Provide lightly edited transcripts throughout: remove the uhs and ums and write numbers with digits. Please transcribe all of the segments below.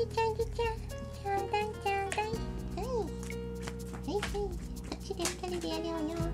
ぎちゃんぎちゃんちょうだいちょうだい、はいはいはい、こっちで2人でやるよ、はいはいはいはいはい。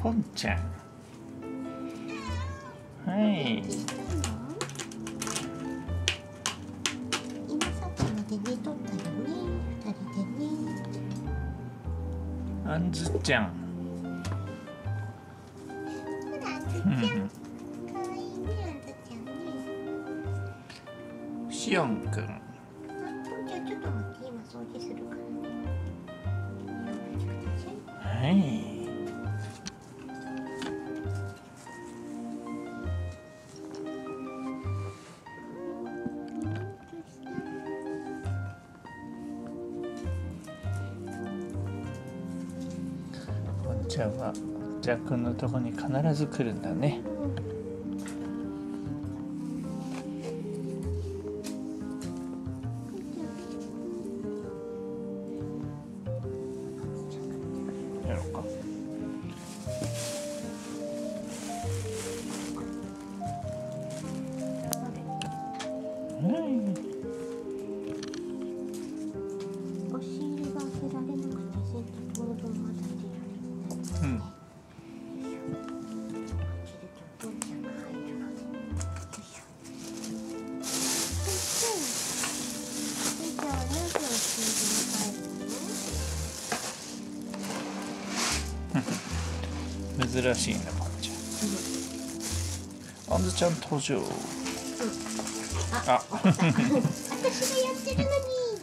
ポンちゃん、はい。今さっきまで寝とったよね、2人でね。あんずちゃん。ほら、あんずちゃん。可愛いね、あんずちゃんね。しおんくん。じゃあちょっと待って、今掃除するから。はい。ちゃんはジャックのとこに必ず来るんだね。やろうか。お尻が開けられなくて洗濯物と混ざってやる。うん。珍しいな、パンちゃん。あんずちゃん登場。うん、あ、私がやってるのにっ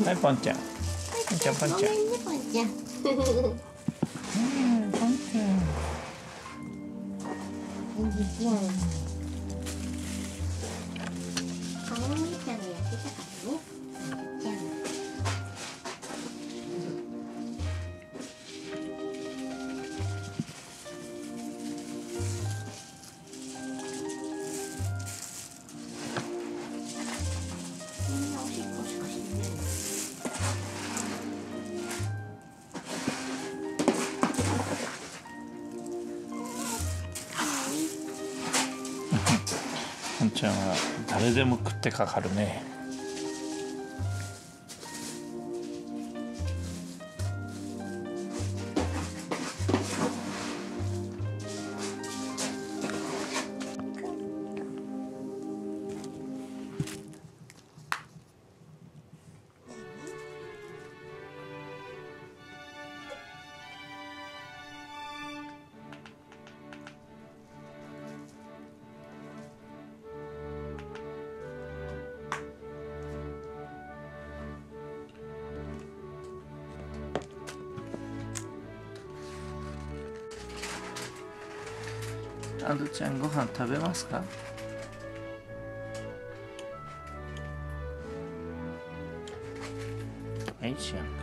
て。はい、パンちゃん。パンちゃん、パンちゃん。ごめんね、パンちゃん。うん、かわいいちゃんがやってたからね。じゃん。みんなおしっこしかしてないの。パンちゃんは誰でも食ってかかるね。あんずちゃん、ご飯食べますか？はい、しおんくん。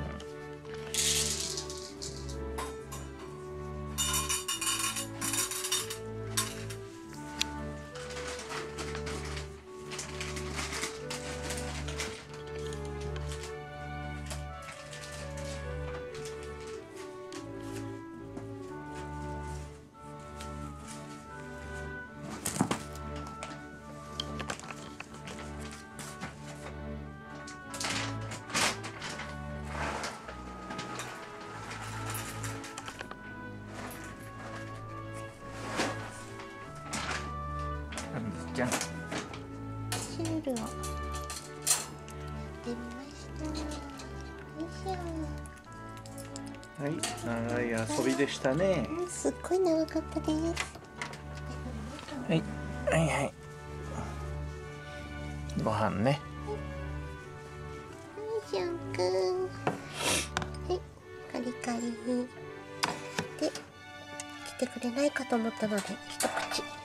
じゃん。シールを。出ました。はい、長い遊びでしたね。すっごい長かったです。はい、はいはい。ご飯ね。はい、しおんくん。はい、カリカリ。で、来てくれないかと思ったので、一口。